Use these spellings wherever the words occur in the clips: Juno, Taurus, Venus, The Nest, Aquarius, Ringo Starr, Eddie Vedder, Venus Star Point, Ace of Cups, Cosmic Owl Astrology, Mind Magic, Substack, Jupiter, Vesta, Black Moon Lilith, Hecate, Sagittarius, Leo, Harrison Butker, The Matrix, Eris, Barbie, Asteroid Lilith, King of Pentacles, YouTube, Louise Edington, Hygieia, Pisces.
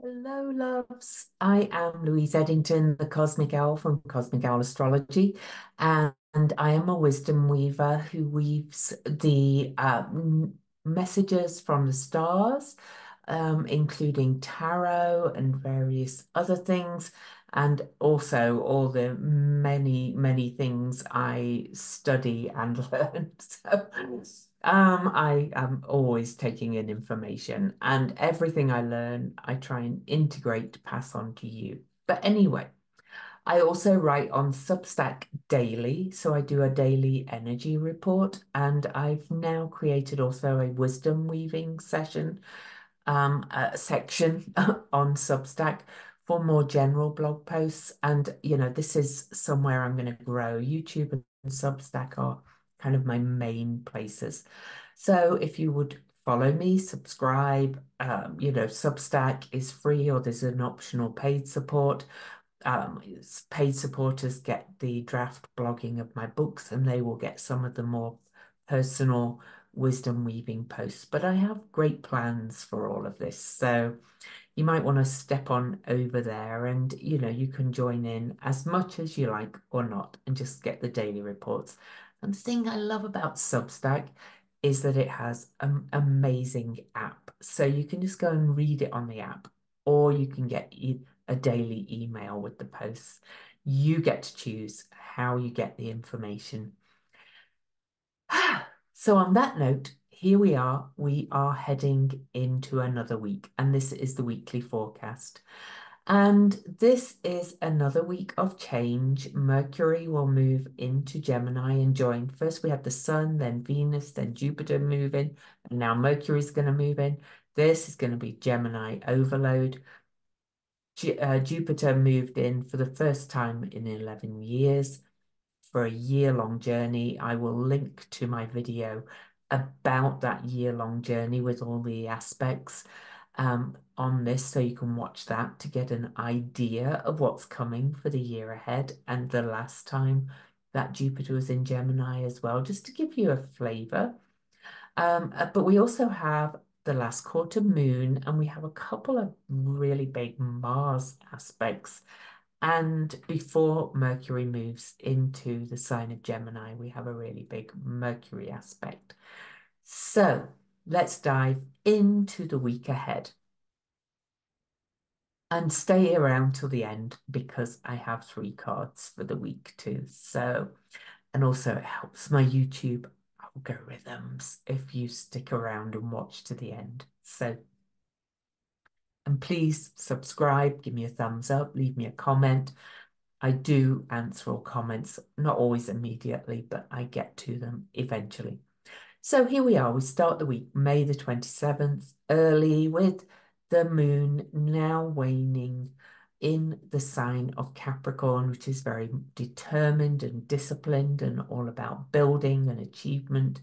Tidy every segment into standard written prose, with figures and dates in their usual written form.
Hello, loves. I am Louise Edington, the Cosmic Owl from Cosmic Owl Astrology, and I am a wisdom weaver who weaves the messages from the stars, including tarot and various other things, and also all the many, many things I study and learn. So, I am always taking in information, and everything I learn, I try and integrate to pass on to you. But anyway, I also write on Substack daily. So I do a daily energy report, and I've now created also a wisdom weaving session, section on Substack for more general blog posts. And, you know, this is somewhere I'm going to grow. YouTube and Substack are kind of my main places. So if you would follow me, subscribe, you know, Substack is free, or there's an optional paid support. Paid supporters get the draft blogging of my books, and they will get some of the more personal wisdom weaving posts. But I have great plans for all of this. So you might want to step on over there, and, you know, you can join in as much as you like or not, and just get the daily reports. And the thing I love about Substack is that it has an amazing app. So you can just go and read it on the app, or you can get a daily email with the posts. You get to choose how you get the information. So on that note, here we are heading into another week, and this is the weekly forecast. And this is another week of change. Mercury will move into Gemini and join. First, we had the Sun, then Venus, then Jupiter move in. And now Mercury is going to move in. This is going to be Gemini overload. Jupiter moved in for the first time in 11 years for a year-long journey. I will link to my video about that year-long journey with all the aspects on this, so you can watch that to get an idea of what's coming for the year ahead, and the last time that Jupiter was in Gemini as well, just to give you a flavour. But we also have the last quarter moon, and we have a couple of really big Mars aspects. And before Mercury moves into the sign of Gemini, we have a really big Mercury aspect. So let's dive into the week ahead. And stay around till the end, because I have 3 cards for the week too. So, and also it helps my YouTube algorithms if you stick around and watch to the end. So, and please subscribe, give me a thumbs up, leave me a comment. I do answer all comments, not always immediately, but I get to them eventually. So here we are, we start the week, May the 27th, early with the moon now waning in the sign of Capricorn, which is very determined and disciplined and all about building and achievement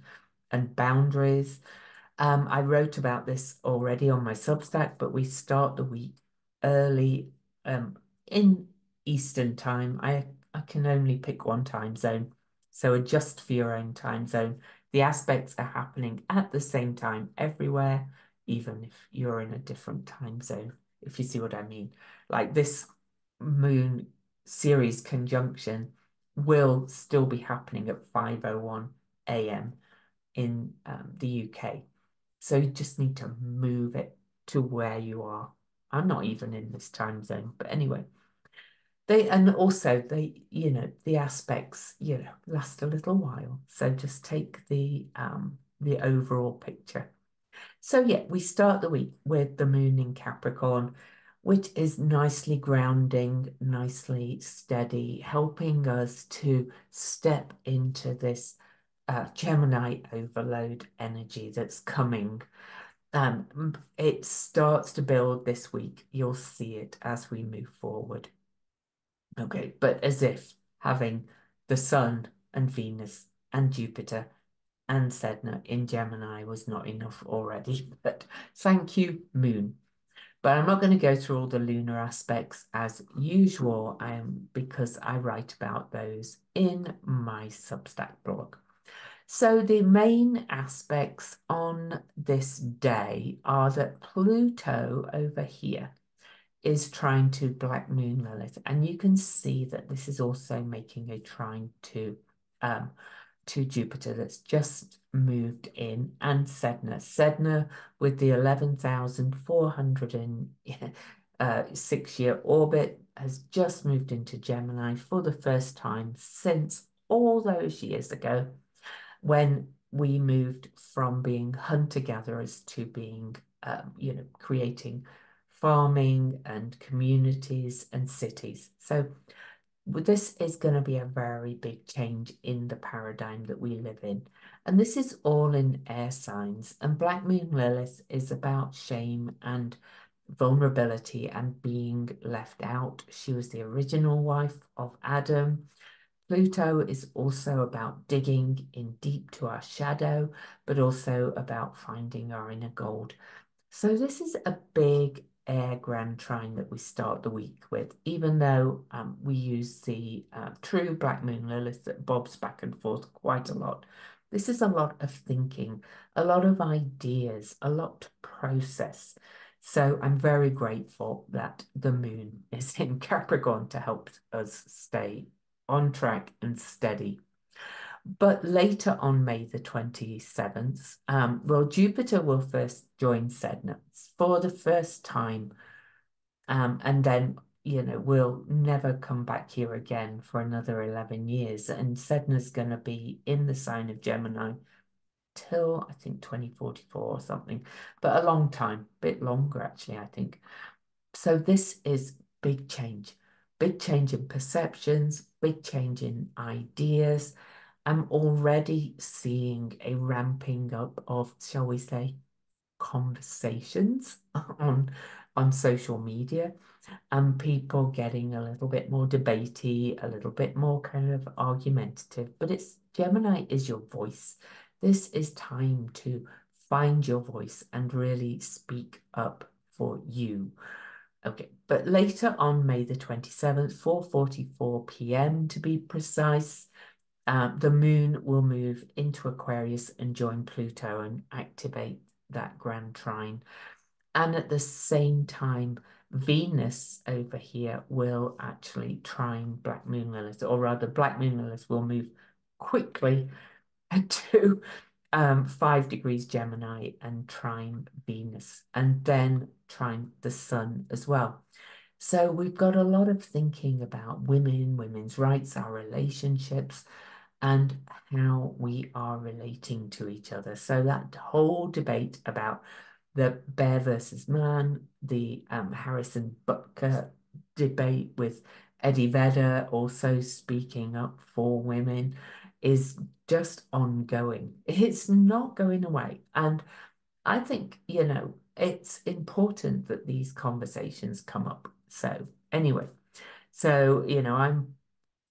and boundaries. I wrote about this already on my Substack, but we start the week early in Eastern time. I can only pick one time zone, so adjust for your own time zone. The aspects are happening at the same time everywhere, even if you're in a different time zone, if you see what I mean. Like this moon Ceres conjunction will still be happening at 5:01 a.m. in the UK. So you just need to move it to where you are. I'm not even in this time zone, but anyway. You know, the aspects, you know, last a little while. So just take the overall picture. So yeah, we start the week with the moon in Capricorn, which is nicely grounding, nicely steady, helping us to step into this Gemini overload energy that's coming. It starts to build this week. You'll see it as we move forward. Okay, but as if having the Sun and Venus and Jupiter and Sedna in Gemini was not enough already, but thank you, Moon. But I'm not going to go through all the lunar aspects as usual, because I write about those in my Substack blog. So the main aspects on this day are that Pluto over here is trine to Black Moon Lilith. And you can see that this is also making a trine to Jupiter that's just moved in, and Sedna. Sedna with the 11,406-year orbit has just moved into Gemini for the first time since all those years ago when we moved from being hunter-gatherers to being, creating farming and communities and cities. So this is going to be a very big change in the paradigm that we live in. And this is all in air signs. And Black Moon Lilith is about shame and vulnerability and being left out. She was the original wife of Adam. Pluto is also about digging in deep to our shadow, but also about finding our inner gold. So this is a big air grand trine that we start the week with, even though we use the true Black Moon Lilith that bobs back and forth quite a lot. This is a lot of thinking, a lot of ideas, a lot to process. So I'm very grateful that the moon is in Capricorn to help us stay on track and steady. But later on May the 27th, Jupiter will first join Sedna for the first time. And then, we'll never come back here again for another 11 years. And Sedna's going to be in the sign of Gemini till, I think, 2044 or something. But a long time, a bit longer, actually, I think. So this is big change. Big change in perceptions, big change in ideas. I'm already seeing a ramping up of, shall we say, conversations on social media, and people getting a little bit more debatey, a little bit more kind of argumentative. But it's Gemini is your voice. This is time to find your voice and really speak up for you. Okay, but later on May the 27th, 4:44 p.m. to be precise, the moon will move into Aquarius and join Pluto and activate that grand trine. And at the same time, Venus over here will actually trine Black Moon Lilith, or rather Black Moon Lilith will move quickly to 5 degrees Gemini and trine Venus, and then trine the sun as well. So we've got a lot of thinking about women, women's rights, our relationships, and how we are relating to each other. So that whole debate about the bear versus man, the Harrison Butker debate with Eddie Vedder also speaking up for women is just ongoing. It's not going away. And I think, it's important that these conversations come up. So anyway, I'm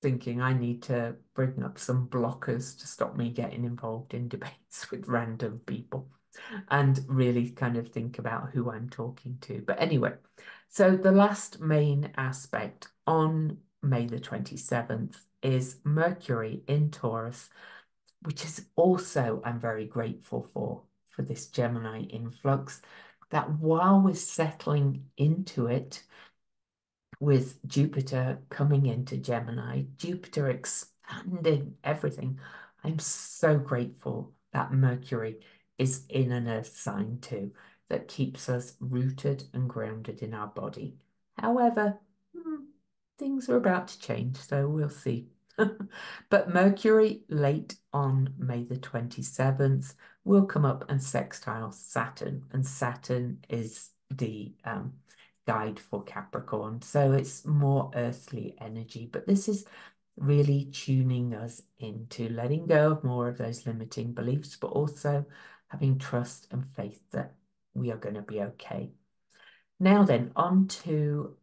thinking I need to bring up some blockers to stop me getting involved in debates with random people and really kind of think about who I'm talking to. But anyway, so the last main aspect on May the 27th is Mercury in Taurus, which is also I'm very grateful for this Gemini influx, that while we're settling into it with Jupiter coming into Gemini, Jupiter expanding everything, I'm so grateful that Mercury is in an earth sign too, that keeps us rooted and grounded in our body. However, things are about to change, so we'll see. But Mercury late on May the 27th will come up and sextile Saturn, and Saturn is the guide for Capricorn. So it's more earthly energy, but this is really tuning us into letting go of more of those limiting beliefs, but also having trust and faith that we are going to be okay. Now then, on to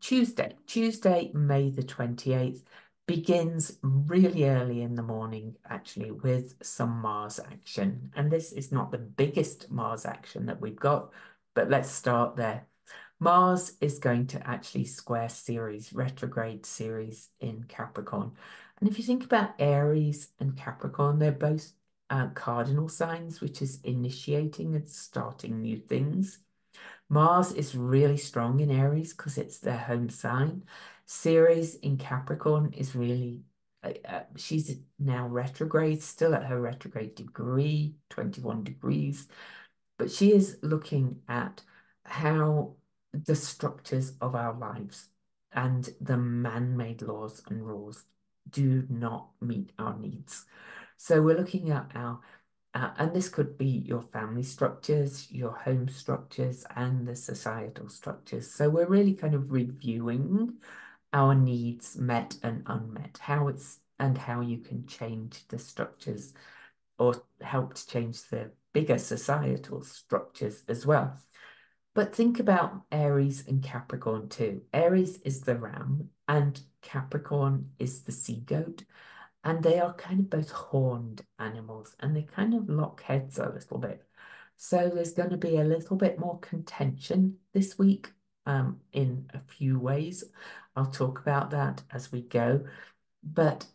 Tuesday. Tuesday, May the 28th, begins really early in the morning, actually, with some Mars action. And this is not the biggest Mars action that we've got, but let's start there. Mars is going to actually square Ceres, retrograde Ceres in Capricorn. And if you think about Aries and Capricorn, they're both cardinal signs, which is initiating and starting new things. Mars is really strong in Aries because it's their home sign. Ceres in Capricorn is really, she's now retrograde, still at her retrograde degree, 21 degrees. But she is looking at how the structures of our lives and the man-made laws and rules do not meet our needs. So we're looking at our, and this could be your family structures, your home structures, and the societal structures. So we're really kind of reviewing our needs met and unmet, how it's, and how you can change the structures or help to change the bigger societal structures as well. But think about Aries and Capricorn too. Aries is the ram and Capricorn is the sea goat. And they are kind of both horned animals and they kind of lock heads a little bit. So there's going to be a little bit more contention this week in a few ways. I'll talk about that as we go. But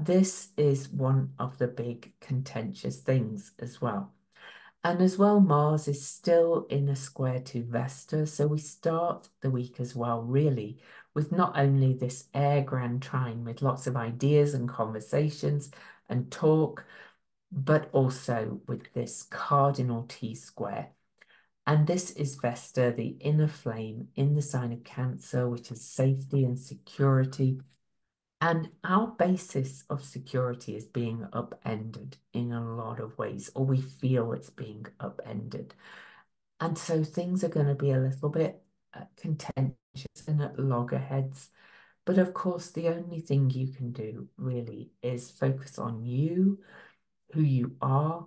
this is one of the big contentious things as well. And as well, Mars is still in a square to Vesta. So we start the week as well, really, with not only this air grand trine with lots of ideas and conversations and talk, but also with this cardinal T square. And this is Vesta, the inner flame in the sign of Cancer, which is safety and security. And our basis of security is being upended in a lot of ways, or we feel it's being upended. And so things are going to be a little bit contentious and at loggerheads. But of course, the only thing you can do really is focus on you, who you are,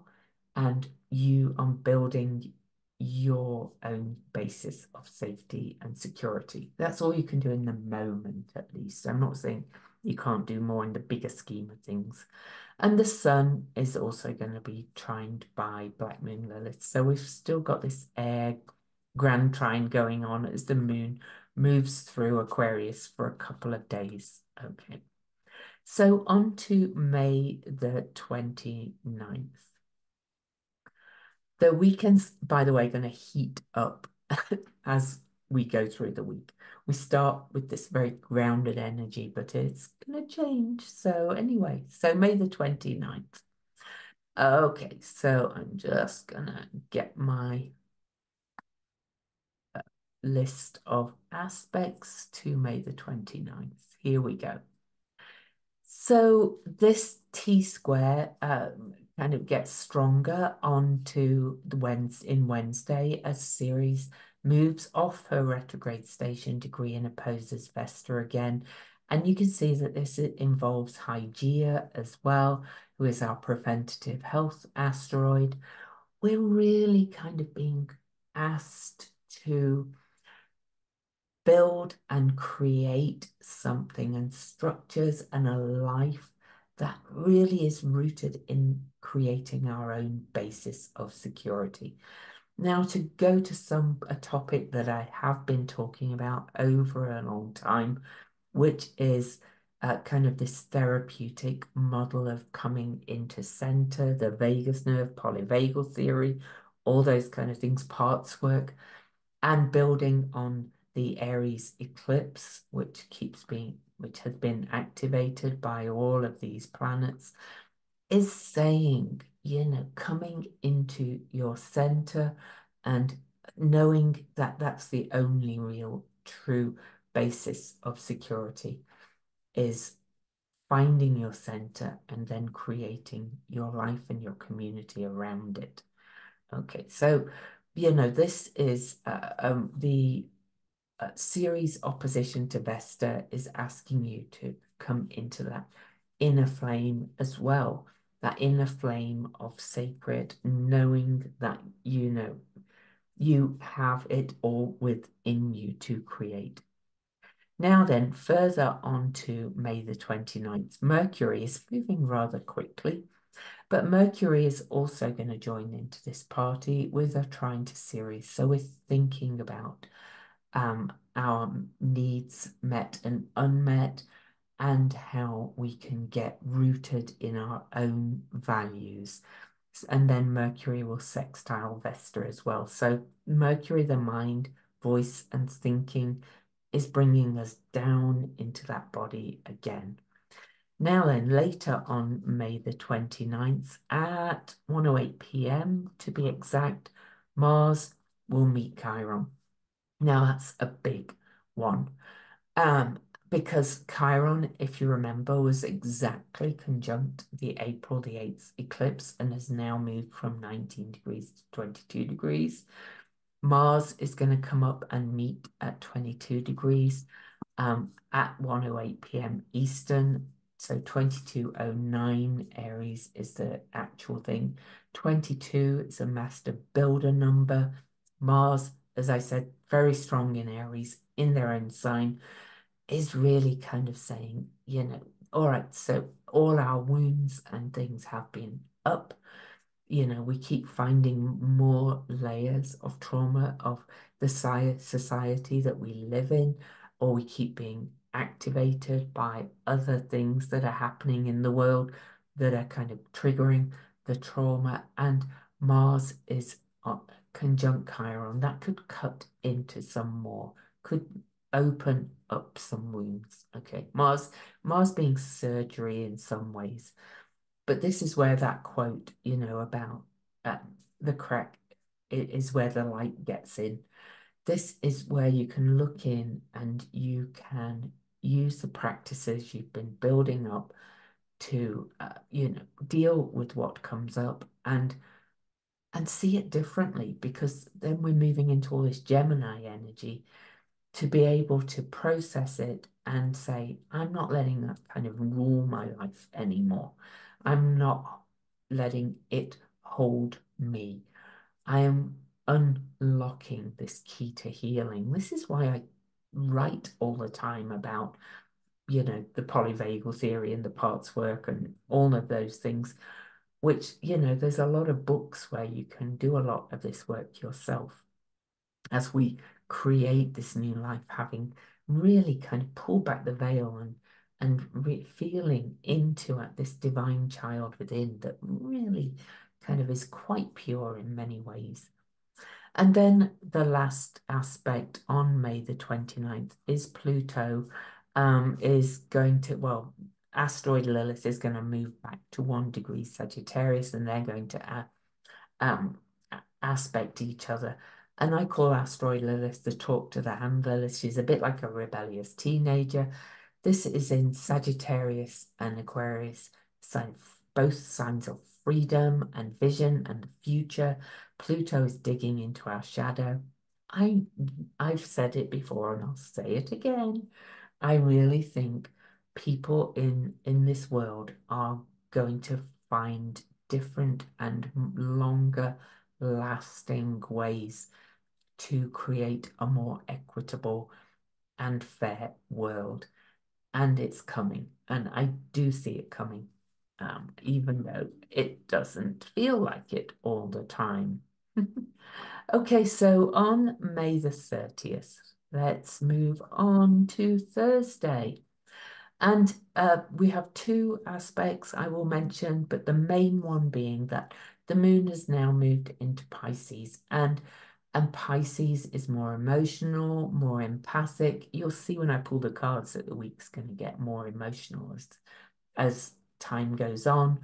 and you on building your own basis of safety and security. That's all you can do in the moment, at least. I'm not saying you can't do more in the bigger scheme of things. And the sun is also going to be trined by Black Moon Lilith. So we've still got this air grand trine going on as the moon moves through Aquarius for a couple of days. Okay, so on to May the 29th. The weekend's, by the way, going to heat up as we go through the week. We start with this very grounded energy, but it's going to change. So anyway, so May the 29th. Okay, so I'm just going to get my list of aspects to May the 29th. Here we go. So this T square kind of gets stronger onto the Wednesday as Ceres moves off her retrograde station degree and opposes Vesta again. And you can see that this involves Hygeia as well, who is our preventative health asteroid. We're really kind of being asked to build and create something and structures and a life that really is rooted in creating our own basis of security. Now, to go to a topic that I have been talking about over a long time, which is kind of this therapeutic model of coming into center, the vagus nerve, polyvagal theory, all those kind of things, parts work, and building on the Aries eclipse, which has been activated by all of these planets, is saying, you know, coming into your center and knowing that that's the only real true basis of security is finding your center and then creating your life and your community around it. Okay, so, you know, this is the Ceres opposition to Vesta is asking you to come into that inner flame as well, that inner flame of sacred, knowing that, you know, you have it all within you to create. Now then, further on to May the 29th, Mercury is moving rather quickly, but Mercury is also going to join into this party with a trine to Ceres. So we're thinking about our needs met and unmet, and how we can get rooted in our own values And then Mercury will sextile Vesta as well. So Mercury, the mind, voice and thinking, is bringing us down into that body again. Now then, later on May the 29th at 1:08 p.m. to be exact, Mars will meet Chiron. Now that's a big one, because Chiron, if you remember, was exactly conjunct the April the 8th eclipse and has now moved from 19 degrees to 22 degrees. Mars is going to come up and meet at 22 degrees at 1:08 p.m. Eastern. So 2209 Aries is the actual thing. 22 is a master builder number. Mars, as I said, very strong in Aries, in their own sign, is really kind of saying, you know, all right, so all our wounds and things have been up. You know, we keep finding more layers of trauma of the society that we live in, or we keep being activated by other things that are happening in the world that are kind of triggering the trauma. And Mars is conjunct Chiron. That could cut into some more, could open up some wounds. Okay, Mars being surgery in some ways. But this is where that quote, you know, about the crack, it is where the light gets in. This is where you can look in and you can use the practices you've been building up to, you know, deal with what comes up and see it differently, because then we're moving into all this Gemini energy to be able to process it and say, I'm not letting that kind of rule my life anymore. I'm not letting it hold me. I am unlocking this key to healing. This is why I write all the time about, you know, the polyvagal theory and the parts work and all of those things, which, you know, there's a lot of books where you can do a lot of this work yourself as we create this new life, having really kind of pulled back the veil and feeling into this divine child within that really kind of is quite pure in many ways. And then the last aspect on May the 29th is Pluto is going to, well, Asteroid Lilith is going to move back to 1 degree Sagittarius, and they're going to aspect each other. And I call Asteroid Lilith the talk to the hand Lilith. She's a bit like a rebellious teenager. This is in Sagittarius and Aquarius, both signs of freedom and vision and the future. Pluto is digging into our shadow. I've said it before and I'll say it again. I really think people in this world are going to find different and longer lasting ways to create a more equitable and fair world. And it's coming, and I do see it coming, even though it doesn't feel like it all the time. Okay, so on May the 30th, let's move on to Thursday. And we have two aspects I will mention, but the main one being that the moon has now moved into Pisces, and Pisces is more emotional, more empathic. You'll see when I pull the cards that the week's going to get more emotional as time goes on.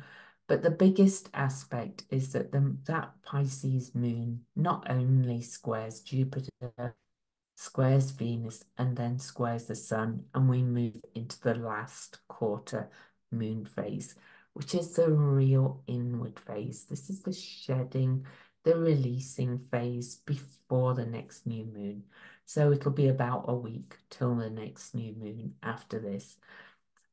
But the biggest aspect is that that Pisces moon not only squares Jupiter, squares Venus, and then squares the sun, and we move into the last quarter moon phase, which is the real inward phase. This is the shedding, the releasing phase before the next new moon. So it'll be about a week till the next new moon after this.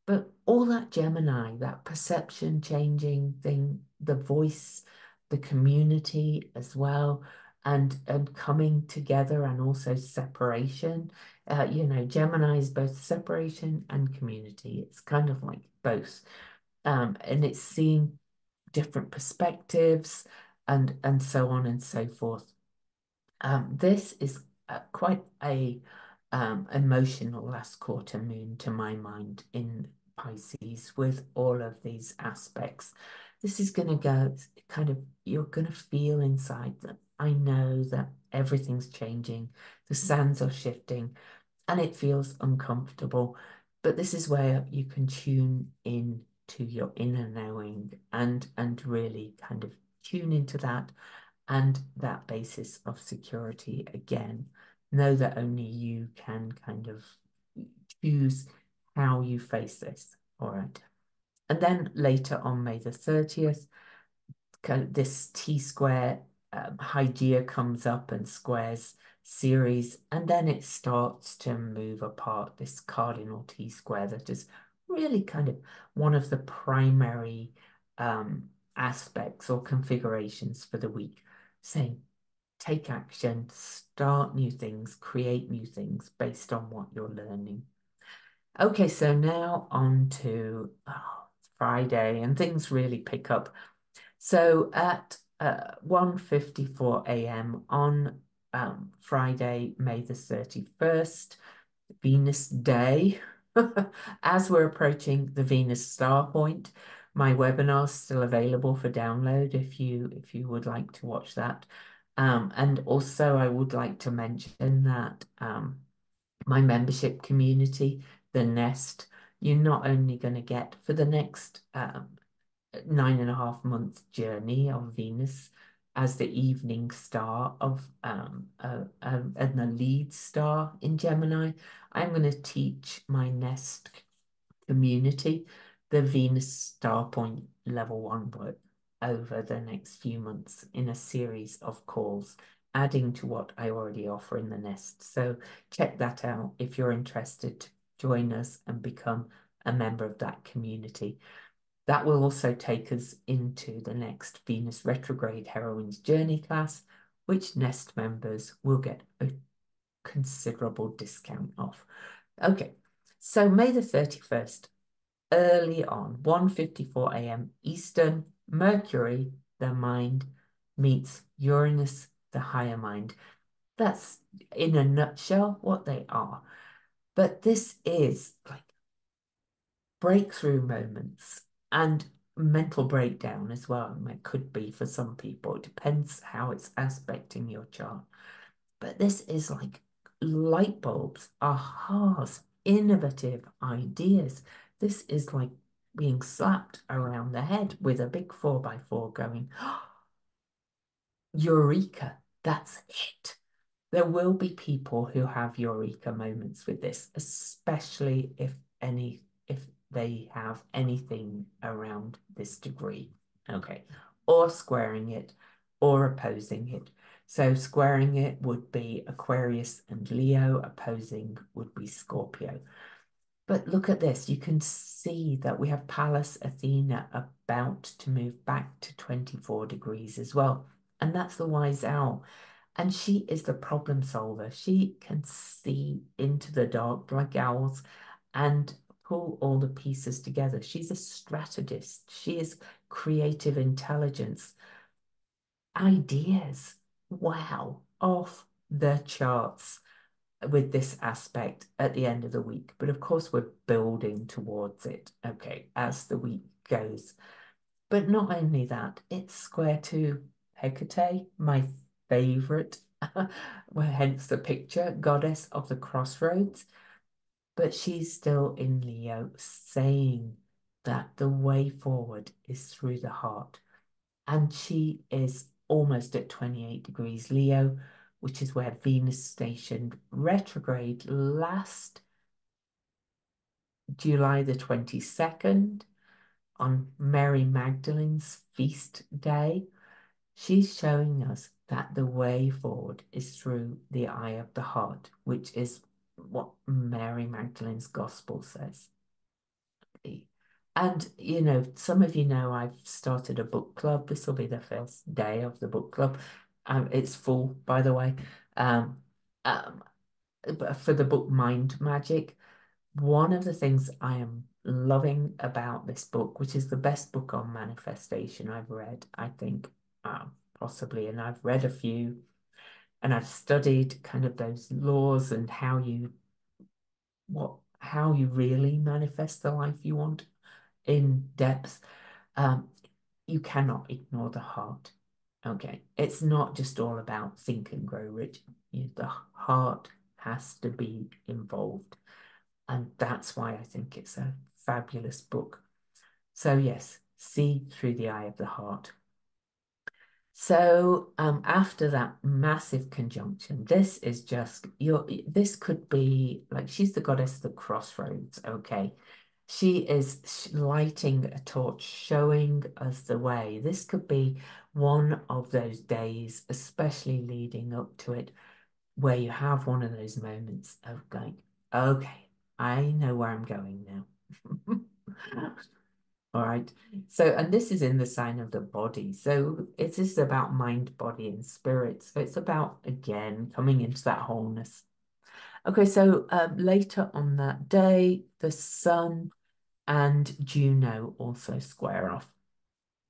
But all that Gemini, that perception changing thing, the voice, the community as well, and coming together and also separation. You know, Gemini is both separation and community. It's kind of like both. And it's seeing different perspectives, and so on and so forth. This is quite a emotional last quarter moon to my mind in Pisces with all of these aspects. this is going to go kind of, you're going to feel inside that I know that everything's changing, the sands are shifting, and it feels uncomfortable. But this is where you can tune in to your inner knowing and really kind of tune into that and that basis of security again. Know that only you can kind of choose how you face this, all right? And then later on May the 30th, this T-square Hygieia comes up and squares Ceres, and then it starts to move apart, this cardinal T-square that is really kind of one of the primary aspects or configurations for the week, saying take action, start new things, create new things based on what you're learning. Okay, so now on to Friday, and things really pick up. So at 1:54 a.m. on Friday, May the 31st, Venus Day, as we're approaching the Venus Star Point, my webinar is still available for download if you would like to watch that. And also I would like to mention that my membership community, The Nest, you're not only going to get for the next 9.5 month journey of Venus as the evening star of and the lead star in Gemini, I'm going to teach my Nest community the Venus Star Point level 1 work over the next few months in a series of calls, adding to what I already offer in the Nest. So check that out if you're interested to join us and become a member of that community. That will also take us into the next Venus Retrograde Heroine's Journey class, which Nest members will get a considerable discount off. Okay, so May the 31st, early on, 1:54 a.m. Eastern, Mercury, the mind, meets Uranus, the higher mind. That's in a nutshell what they are. But this is like breakthrough moments and mental breakdown as well. It could be for some people. It depends how it's aspecting your chart. But this is like light bulbs, ahas, innovative ideas. This is like being slapped around the head with a big 4x4 going, oh, eureka, that's it. There will be people who have eureka moments with this, especially if they have anything around this degree, okay, or squaring it or opposing it. So squaring it would be Aquarius and Leo, opposing would be Scorpio. But look at this, you can see that we have Pallas Athena about to move back to 24 degrees as well. And that's the wise owl. And she is the problem solver. She can see into the dark like owls and pull all the pieces together. She's a strategist. She is creative intelligence. Ideas, wow, off the charts with this aspect at the end of the week. But of course, we're building towards it, okay, as the week goes. But not only that, it's square to Hecate, my favorite, well, hence the picture, goddess of the crossroads. But she's still in Leo, saying that the way forward is through the heart. And she is almost at 28 degrees Leo, which is where Venus stationed retrograde last July the 22nd on Mary Magdalene's feast day. She's showing us that the way forward is through the eye of the heart, which is what Mary Magdalene's gospel says. And, you know, some of you know I've started a book club. This will be the first day of the book club. It's full, by the way, for the book Mind Magic. One of the things I am loving about this book, which is the best book on manifestation I've read, I think, possibly, and I've read a few, and I've studied kind of those laws and how you really manifest the life you want in depth. you cannot ignore the heart. Okay, it's not just all about think and grow rich. The heart has to be involved. And that's why I think it's a fabulous book. So yes, see through the eye of the heart. So after that massive conjunction, this is just, this could be like, she's the goddess of the crossroads, okay? She is lighting a torch, showing us the way. This could be one of those days, especially leading up to it, where you have one of those moments of going, okay, I know where I'm going now. All right. So, and this is in the sign of the body. So it is about mind, body, and spirit. So it's about, again, coming into that wholeness. Okay, so later on that day, the sun and Juno also square off.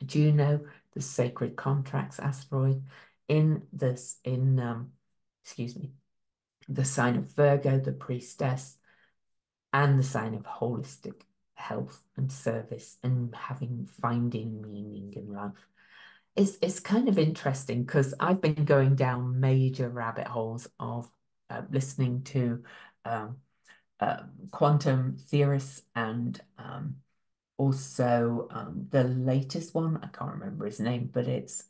Juno, the sacred contracts asteroid, in the sign of Virgo, the priestess, and the sign of holistic health and service and finding meaning in life. It's kind of interesting because I've been going down major rabbit holes of listening to quantum theorists and also the latest one, I can't remember his name, but it's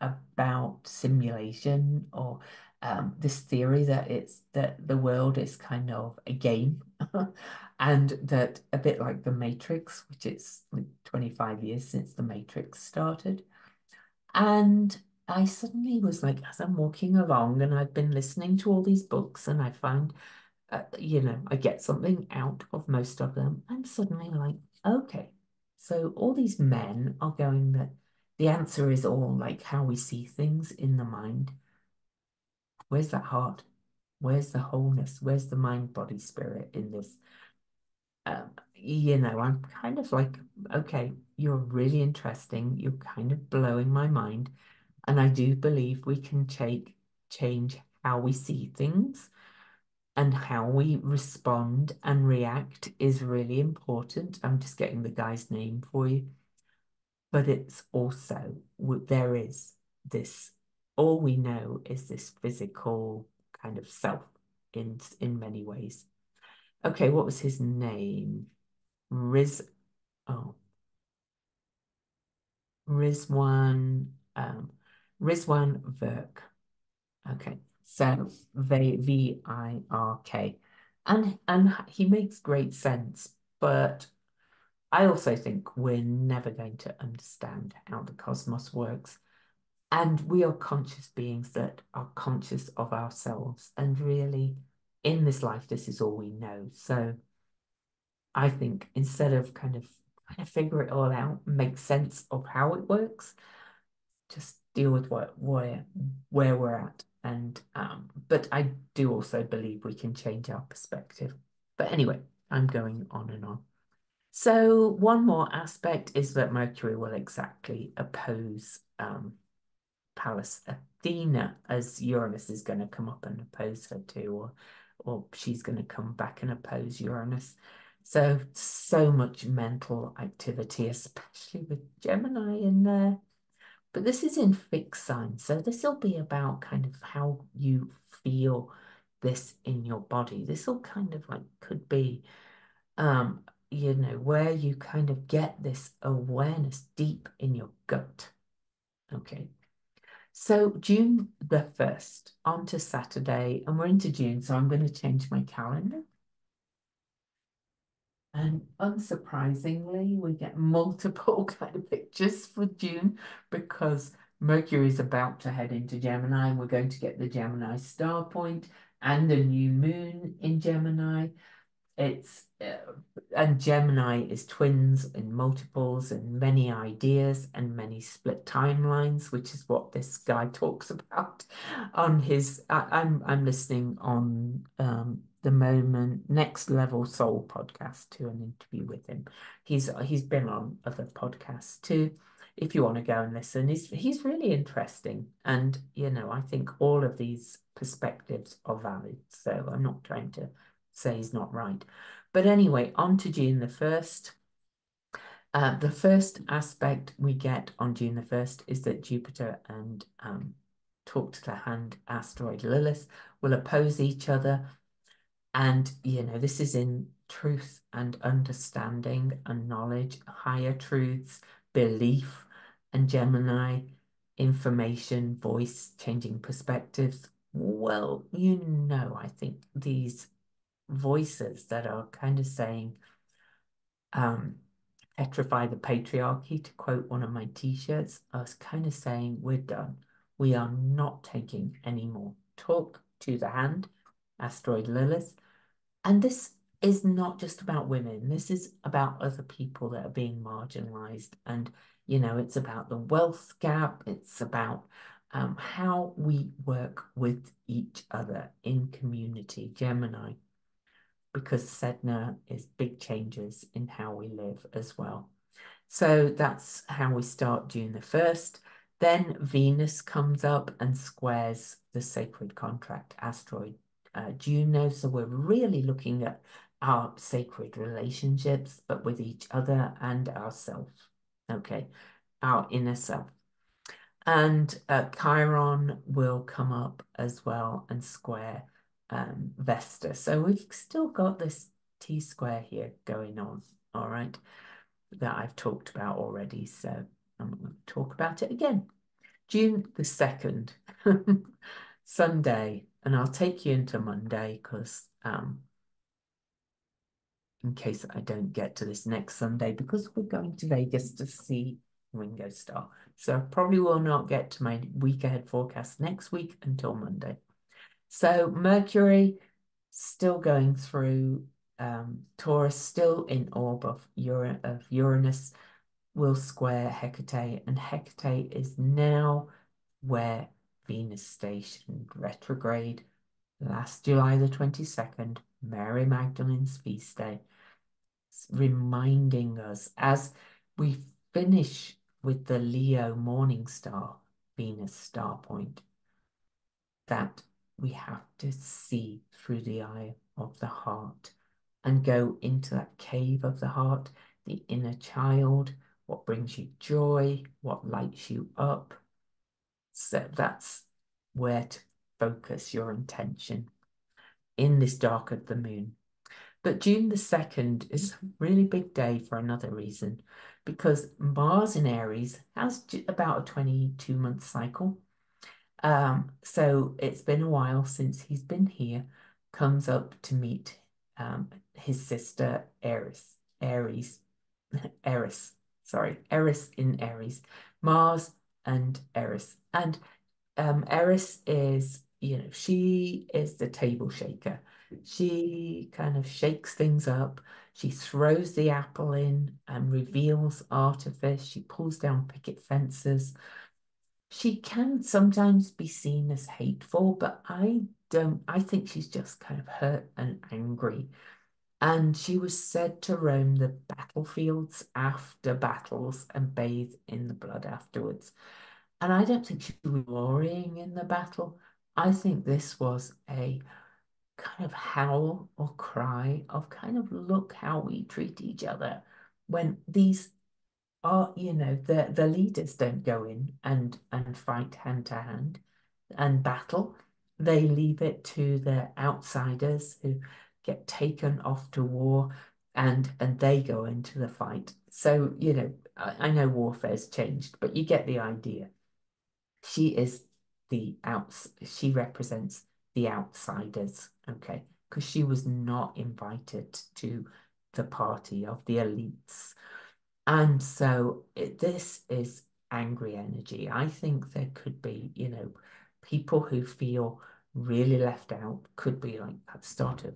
about simulation, or this theory that the world is kind of a game. And that, a bit like The Matrix, which it's like 25 years since The Matrix started. And I suddenly was like, as I'm walking along and I've been listening to all these books, and I find, I get something out of most of them. I'm suddenly like, okay, so all these men are going that the answer is all like how we see things in the mind. Where's that heart? Where's the wholeness? Where's the mind, body, spirit in this? I'm kind of like, okay, you're really interesting. You're kind of blowing my mind. And I do believe we can change how we see things, and how we respond and react is really important. I'm just getting the guy's name for you. But it's also, there is this, all we know is this physical kind of self in many ways. Okay, what was his name? Rizwan Virk. Okay, so Virk, and he makes great sense, but I also think we're never going to understand how the cosmos works. And we are conscious beings that are conscious of ourselves. And really, in this life, this is all we know. So I think instead of kind of figure it all out, make sense of how it works, just deal with where we're at. And but I do also believe we can change our perspective. But anyway, I'm going on and on. So one more aspect is that Mercury will exactly oppose Pallas Athena, as Uranus is going to come up and oppose her too, or she's going to come back and oppose Uranus. So much mental activity, especially with Gemini in there. But this is in fixed signs, so this will be about kind of how you feel this in your body. This will kind of like could be, where you kind of get this awareness deep in your gut. Okay. So June the 1st, on to Saturday, and we're into June, so I'm going to change my calendar. And unsurprisingly, we get multiple kind of pictures for June, because Mercury is about to head into Gemini, and we're going to get the Gemini Star Point and a new moon in Gemini. And Gemini is twins and multiples and many ideas and many split timelines, which is what this guy talks about on his. I'm listening on the moment Next Level Soul podcast to an interview with him. He's been on other podcasts too. If you want to go and listen, he's really interesting, and I think all of these perspectives are valid. So I'm not trying to say he's not right. But anyway, on to June the 1st. The first aspect we get on June the 1st is that Jupiter and talk to the hand asteroid Lilith will oppose each other. And, you know, this is in truth and understanding and knowledge, higher truths, belief, and Gemini, information, voice, changing perspectives. Well, you know, I think these voices that are kind of saying, petrify the patriarchy, to quote one of my t-shirts, are kind of saying, we're done. We are not taking any more. Talk to the hand, asteroid Lilith. And this is not just about women. This is about other people that are being marginalized. And, you know, it's about the wealth gap. It's about how we work with each other in community, Gemini, because Sedna is big changes in how we live as well. So that's how we start June the 1st. Then Venus comes up and squares the sacred contract asteroid Juno. So we're really looking at our sacred relationships, but with each other and ourselves, okay, our inner self. And Chiron will come up as well and square Vesta. So we've still got this T-square here going on, all right, that I've talked about already, so I'm going to talk about it again. June the 2nd, Sunday, and I'll take you into Monday because in case I don't get to this next Sunday, because we're going to Vegas to see Ringo Starr. So I probably will not get to my week ahead forecast next week until Monday. So Mercury still going through Taurus, still in orb of Uranus, will square Hecate, and Hecate is now where Venus stationed retrograde last July the 22nd, Mary Magdalene's feast day, reminding us as we finish with the Leo morning star, Venus Star Point, that we have to see through the eye of the heart and go into that cave of the heart, the inner child. What brings you joy? What lights you up? So that's where to focus your intention in this dark of the moon. But June the 2nd is a really big day for another reason, because Mars in Aries has about a 22-month cycle. So it's been a while since he's been here, comes up to meet his sister Eris in Aries, Mars and Eris. And Eris is, you know, she is the table shaker. She kind of shakes things up. She throws the apple in and reveals artifice. She pulls down picket fences. She can sometimes be seen as hateful, but I think she's just kind of hurt and angry. And she was said to roam the battlefields after battles and bathe in the blood afterwards. And I don't think she was glorying in the battle. I think this was a kind of howl or cry of kind of look how we treat each other when these are, you know, the leaders don't go in and fight hand to hand and battle. They leave it to the outsiders who get taken off to war, and they go into the fight. So, you know, I know warfare's changed, but you get the idea. She is she represents the outsiders, okay, because she was not invited to the party of the elites. And so this is angry energy. I think there could be, you know, people who feel really left out could be like that starting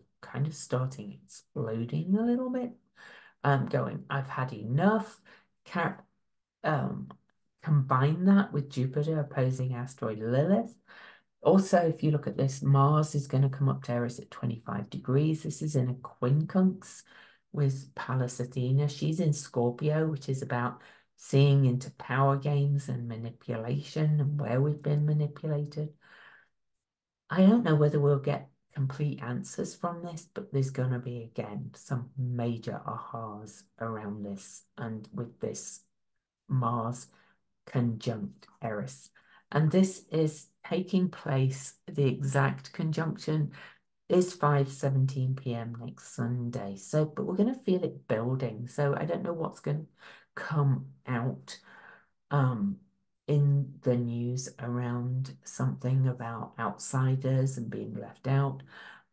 exploding a little bit, going, I've had enough. Combine that with Jupiter opposing asteroid Lilith. Also, if you look at this, Mars is going to come up to Eris at 25 degrees. This is in a quincunx with Pallas Athena. She's in Scorpio, which is about seeing into power games and manipulation and where we've been manipulated. I don't know whether we'll get complete answers from this, but there's going to be, again, some major ahas around this, and with this Mars conjunct Eris. And this is taking place, the exact conjunction is 5:17 p.m. next Sunday. So, but we're going to feel it building. So I don't know what's going to come out in the news around something about outsiders and being left out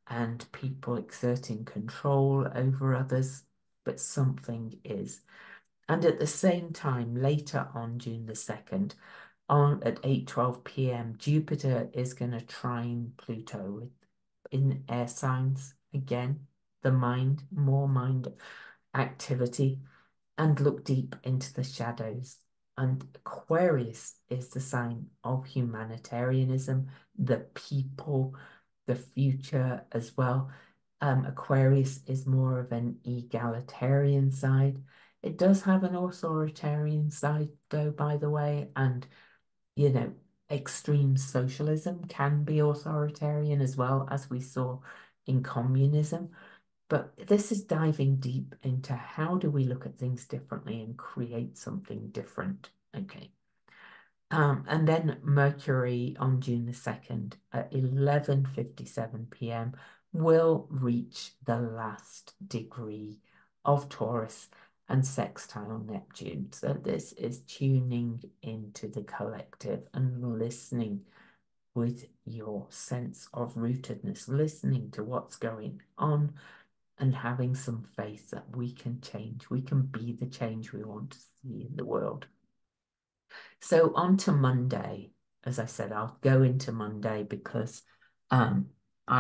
and people exerting control over others, but something is. And at the same time, later on June the 2nd, on at 8:12 p.m., Jupiter is going to trine Pluto in air signs. Again, the mind, more mind activity, and look deep into the shadows. And Aquarius is the sign of humanitarianism, the people, the future as well. Aquarius is more of an egalitarian side. It does have an authoritarian side, though, by the way. And, you know, extreme socialism can be authoritarian as well, as we saw in communism. But this is diving deep into how do we look at things differently and create something different. Okay. And then Mercury on June the 2nd at 11:57 p.m. will reach the last degree of Taurus and sextile Neptune. So this is tuning into the collective and listening with your sense of rootedness, listening to what's going on, and having some faith that we can change. We can be the change we want to see in the world. So on to Monday. As I said, I'll go into Monday because I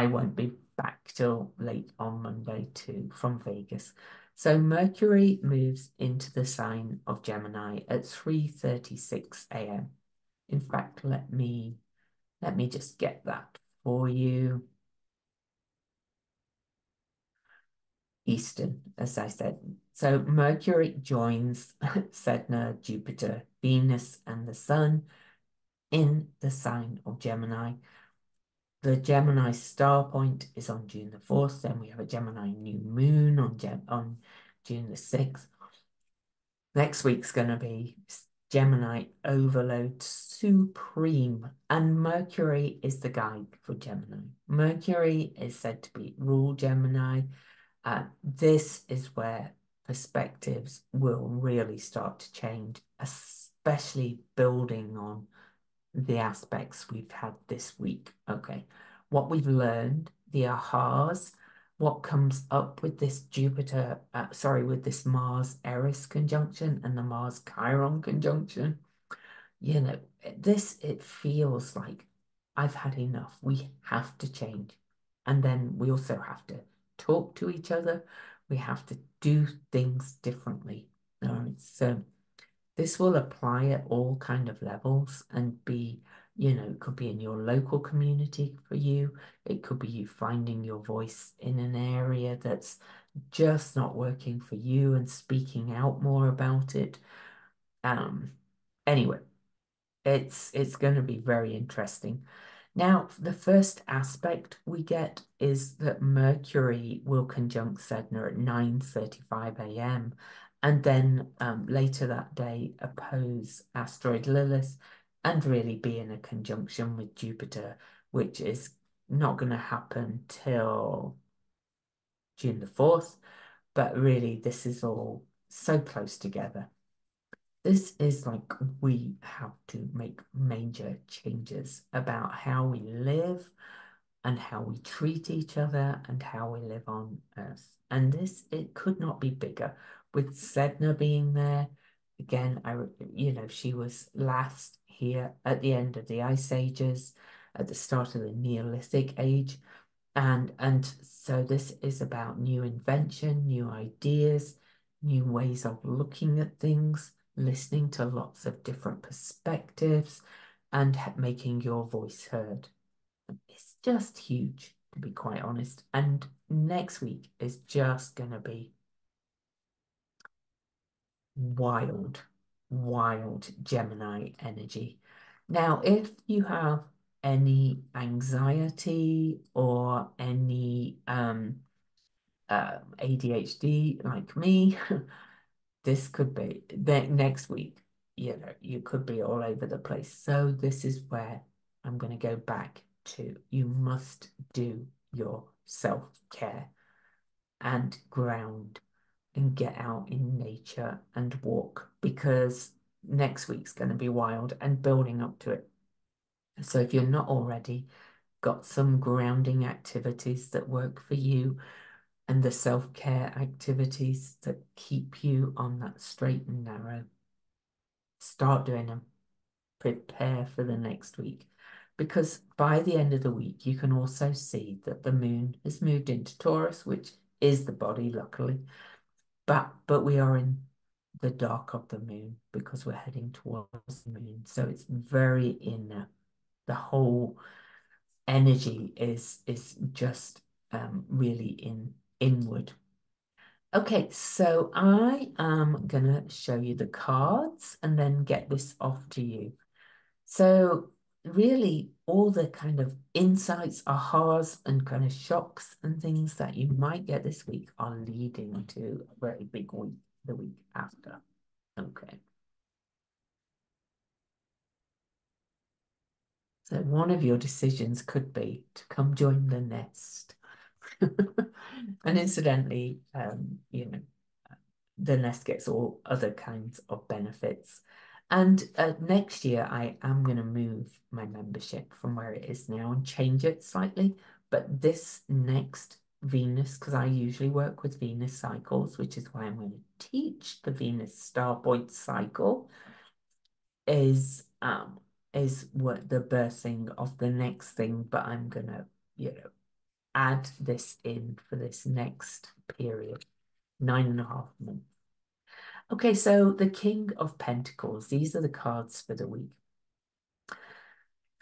won't be back till late on Monday too from Vegas. So Mercury moves into the sign of Gemini at 3:36 a.m. In fact, let me just get that for you. Eastern, as I said. So Mercury joins Sedna, Jupiter, Venus, and the Sun in the sign of Gemini. The Gemini star point is on June the 4th. Then we have a Gemini new moon on June the 6th. Next week's going to be Gemini overload supreme, and Mercury is the guide for Gemini. Mercury is said to be rule Gemini. This is where perspectives will really start to change, especially building on the aspects we've had this week. Okay, what we've learned, the ahas, what comes up with this with this Mars Eris conjunction and the Mars Chiron conjunction. You know, it feels like I've had enough. We have to change, and then we also have to talk to each other. We have to do things differently. All right, so this will apply at all kind of levels and be, you know, it could be in your local community for you. It could be you finding your voice in an area that's just not working for you and speaking out more about it. Anyway, it's going to be very interesting. Now, the first aspect we get is that Mercury will conjunct Sedna at 9:35 a.m. and then later that day oppose asteroid Lilith and really be in a conjunction with Jupiter, which is not going to happen till June the 4th. But really, this is all so close together. This is like we have to make major changes about how we live and how we treat each other and how we live on Earth. And this, it could not be bigger. With Sedna being there, again, she was last here at the end of the Ice Ages, at the start of the Neolithic Age. And so this is about new invention, new ideas, new ways of looking at things, listening to lots of different perspectives and making your voice heard. It's just huge, to be quite honest. And next week is just going to be wild Gemini energy. Now, if you have any anxiety or any ADHD like me, this could be next week. You know, you could be all over the place. So this is where I'm going to go back to, you must do your self-care and ground and get out in nature and walk, because next week's going to be wild and building up to it. So if you're not already got some grounding activities that work for you and the self-care activities that keep you on that straight and narrow, start doing them. Prepare for the next week, because by the end of the week, you can also see that the moon has moved into Taurus, which is the body, luckily, but we are in the dark of the moon because we're heading towards the moon. So it's very inner. The whole energy is just really inward. Okay, so I am gonna show you the cards and then get this off to you. So really all the kind of insights, ahas, and kind of shocks and things that you might get this week are leading to a very big week the week after. Okay. So one of your decisions could be to come join the nest. And incidentally, you know, the nest gets all other kinds of benefits. And next year, I am going to move my membership from where it is now and change it slightly. But this next Venus, because I usually work with Venus cycles, which is why I'm going to teach the Venus Star Point cycle, is what the birthing of the next thing. But I'm going to, you know, add this in for this next period, 9.5 months. Okay, so the King of Pentacles, these are the cards for the week.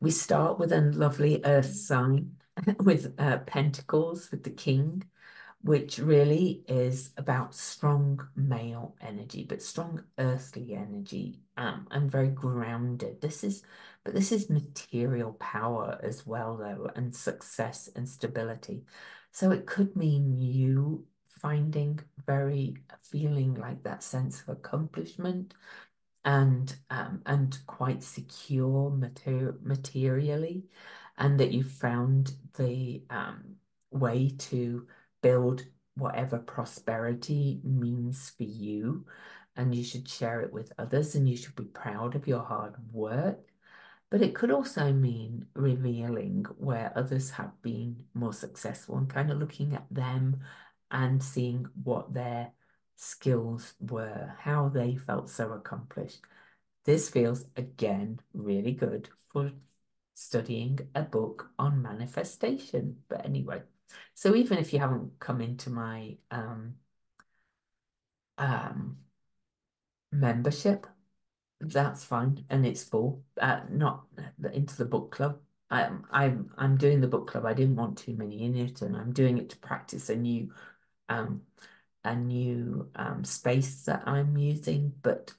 We start with a lovely earth sign with pentacles, with the king, which really is about strong male energy, but strong earthly energy, and very grounded. This is material power as well, though, and success and stability. So it could mean you feeling like that sense of accomplishment and quite secure materially, and that you found the way to build whatever prosperity means for you, and you should share it with others, and you should be proud of your hard work. But it could also mean revealing where others have been more successful and kind of looking at them and seeing what their skills were, how they felt so accomplished. This feels, again, really good for studying a book on manifestation. But anyway, so even if you haven't come into my membership, that's fine, and it's full. Not into the book club. I'm doing the book club. I didn't want too many in it, and I'm doing it to practice a new space that I'm using, but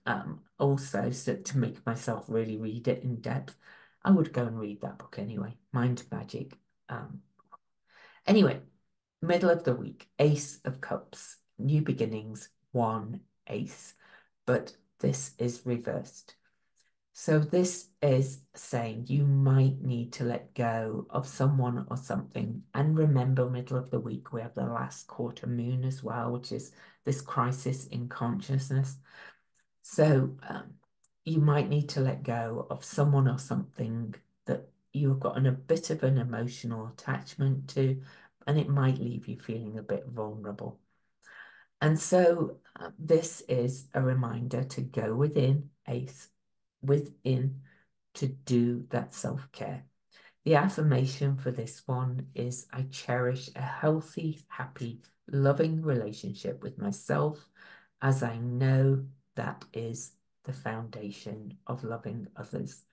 also so to make myself really read it in depth. I would go and read that book anyway, Mind Magic. Anyway, middle of the week, Ace of Cups, new beginnings, one ace, but this is reversed. So this is saying you might need to let go of someone or something. And remember, middle of the week, we have the last quarter moon as well, which is this crisis in consciousness. So you might need to let go of someone or something that you've gotten a bit of an emotional attachment to, and it might leave you feeling a bit vulnerable. And so this is a reminder to go within, Ace, within, to do that self-care. The affirmation for this one is, I cherish a healthy, happy, loving relationship with myself, as I know that is the foundation of loving others.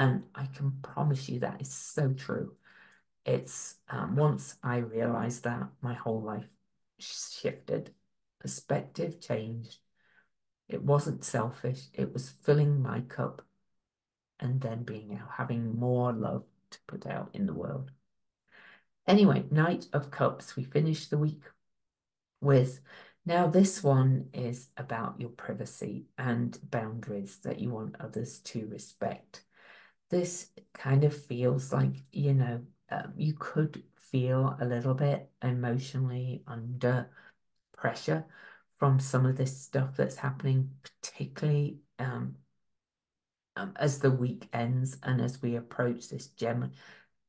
And I can promise you that is so true. It's once I realized that, my whole life shifted, perspective changed. It wasn't selfish. It was filling my cup and then having more love to put out in the world. Anyway, Knight of Cups, we finish the week with. Now, this one is about your privacy and boundaries that you want others to respect. This kind of feels like, you know, you could feel a little bit emotionally under pressure from some of this stuff that's happening, particularly as the week ends and as we approach this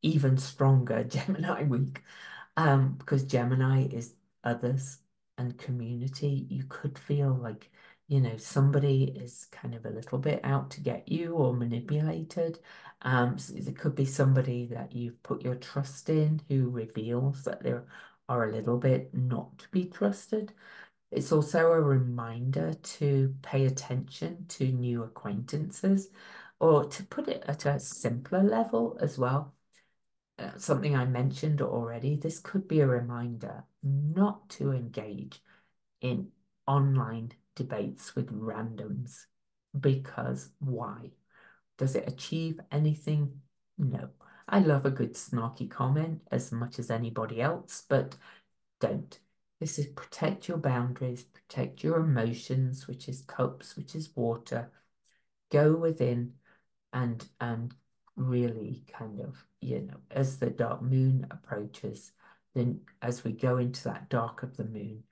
even stronger Gemini week, because Gemini is others and community. You could feel like, you know, somebody is kind of a little bit out to get you or manipulated. So it could be somebody that you've put your trust in who reveals that they are a little bit not to be trusted. It's also a reminder to pay attention to new acquaintances, or to put it at a simpler level as well. Something I mentioned already, this could be a reminder not to engage in online debates with randoms, because why? Does it achieve anything? No. I love a good snarky comment as much as anybody else, but don't. This is protect your boundaries, protect your emotions, which is cups, which is water. Go within and really kind of, you know, as the dark moon approaches, then as we go into that dark of the moon,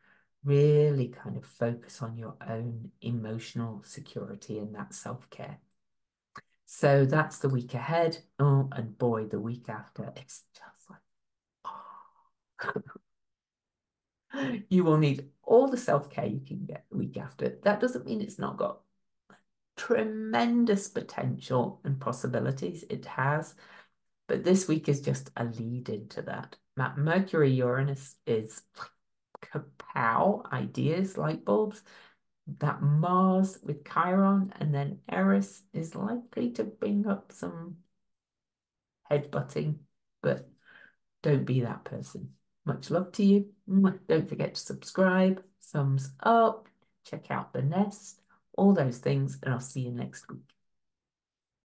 really kind of focus on your own emotional security and that self-care. So that's the week ahead. Oh, and boy, the week after, it's just like, oh. You will need all the self-care you can get the week after. That doesn't mean it's not got tremendous potential and possibilities. It has, but this week is just a lead into that. Mercury Uranus is kapow, ideas, light bulbs. That Mars with Chiron and then Eris is likely to bring up some headbutting, but don't be that person. Much love to you. Don't forget to subscribe, thumbs up, check out The Nest, all those things, and I'll see you next week.